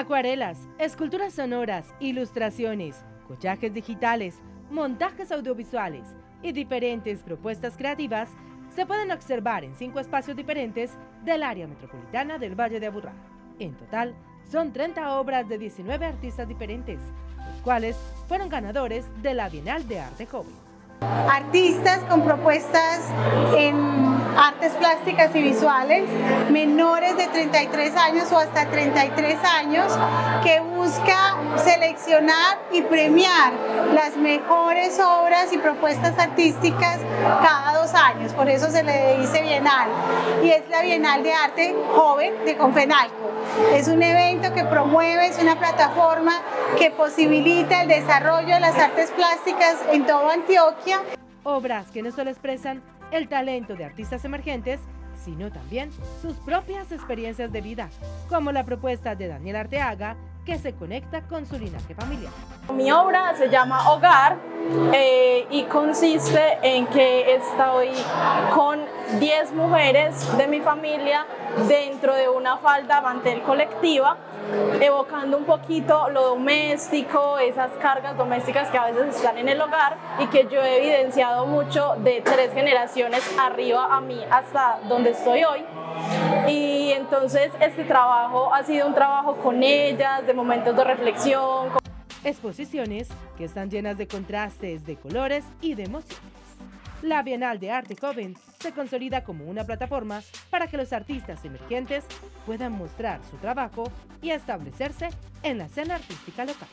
Acuarelas, esculturas sonoras, ilustraciones, collages digitales, montajes audiovisuales y diferentes propuestas creativas se pueden observar en 5 espacios diferentes del área metropolitana del Valle de Aburrá. En total, son 30 obras de 19 artistas diferentes, los cuales fueron ganadores de la Bienal de Arte Joven. Artistas con propuestas en artes plásticas y visuales, menores de 33 años o hasta 33 años, que busca seleccionar y premiar las mejores obras y propuestas artísticas cada 2 años, por eso se le dice Bienal, y es la Bienal de Arte Joven de Confenalco. Es un evento que promueve, es una plataforma que posibilita el desarrollo de las artes plásticas en toda Antioquia. Obras que no solo expresan el talento de artistas emergentes, sino también sus propias experiencias de vida, como la propuesta de Daniel Arteaga, que se conecta con su linaje familiar. Mi obra se llama Hogar y consiste en que estoy con 10 mujeres de mi familia dentro de una falda mantel colectiva, evocando un poquito lo doméstico, esas cargas domésticas que a veces están en el hogar y que yo he evidenciado mucho de 3 generaciones arriba a mí hasta donde estoy hoy. Y entonces este trabajo ha sido un trabajo con ellas, de momentos de reflexión. Exposiciones que están llenas de contrastes, de colores y de emociones. La Bienal de Arte Joven se consolida como una plataforma para que los artistas emergentes puedan mostrar su trabajo y establecerse en la escena artística local.